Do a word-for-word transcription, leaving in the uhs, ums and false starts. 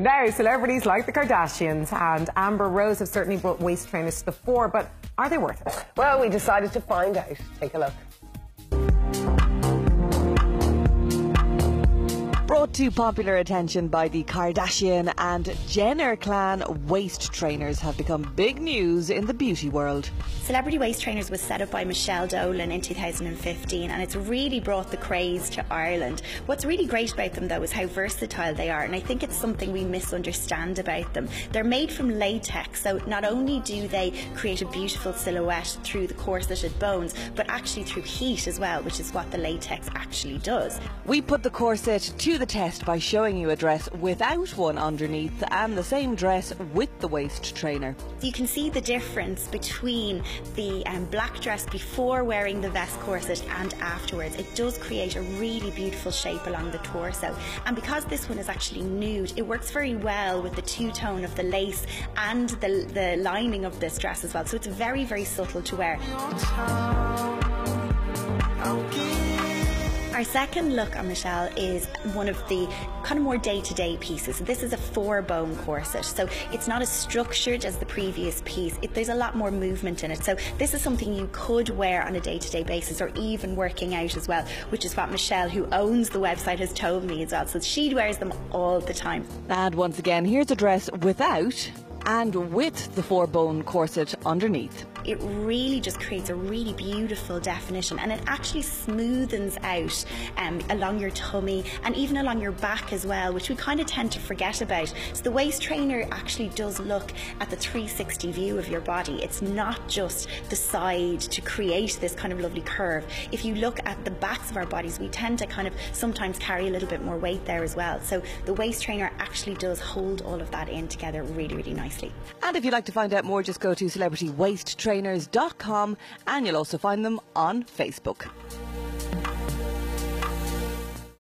Now, celebrities like the Kardashians and Amber Rose have certainly brought waist trainers to the fore, but are they worth it? Well, we decided to find out. Take a look. Brought to popular attention by the Kardashian and Jenner clan, waist trainers have become big news in the beauty world. Celebrity Waist Trainers was set up by Michelle Dolan in two thousand fifteen, and it's really brought the craze to Ireland. What's really great about them though is how versatile they are, and I think it's something we misunderstand about them. They're made from latex, so not only do they create a beautiful silhouette through the corseted bones, but actually through heat as well, which is what the latex actually does. We put the corset to the test by showing you a dress without one underneath and the same dress with the waist trainer. You can see the difference between the um, black dress before wearing the vest corset and afterwards. It does create a really beautiful shape along the torso, and because this one is actually nude, it works very well with the two-tone of the lace and the, the lining of this dress as well, so it's very very subtle to wear. Our second look on Michelle is one of the kind of more day-to-day pieces. This is a four-bone corset, so it's not as structured as the previous piece. It, there's a lot more movement in it, so this is something you could wear on a day-to-day basis or even working out as well, which is what Michelle, who owns the website, has told me as well, so she wears them all the time. And once again, here's a dress without and with the four-bone corset underneath. It really just creates a really beautiful definition, and it actually smoothens out um, along your tummy and even along your back as well, which we kind of tend to forget about. So the waist trainer actually does look at the three sixty view of your body. It's not just the side to create this kind of lovely curve. If you look at the backs of our bodies, we tend to kind of sometimes carry a little bit more weight there as well. So the waist trainer actually does hold all of that in together really, really nicely. And if you'd like to find out more, just go to Celebrity Waist Trainers dot com, and you'll also find them on Facebook.